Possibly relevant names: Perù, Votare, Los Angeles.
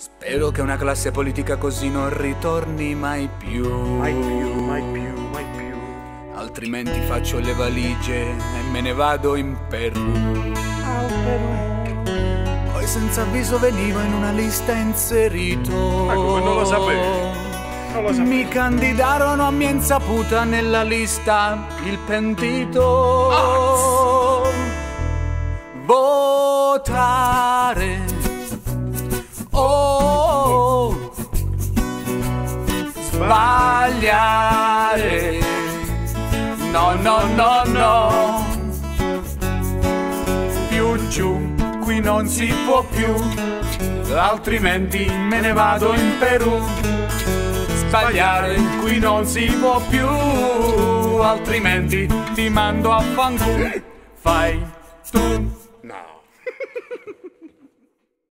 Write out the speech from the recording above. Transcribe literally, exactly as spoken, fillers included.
Spero che una classe politica così non ritorni mai più. Mai più, mai più, mai più. Altrimenti faccio le valigie e me ne vado in Perù. Ah, Perù. Poi senza avviso venivo in una lista inserito. Ma come, non lo sapevo? Mi candidarono a mia insaputa nella lista il pentito. Azz. Votare, oh, oh, oh. Sbagliare, no, no, no, no. Più giù, qui non si può più, altrimenti me ne vado in Perù. Sbagliare, qui non si può più, altrimenti ti mando a fanculo. Fai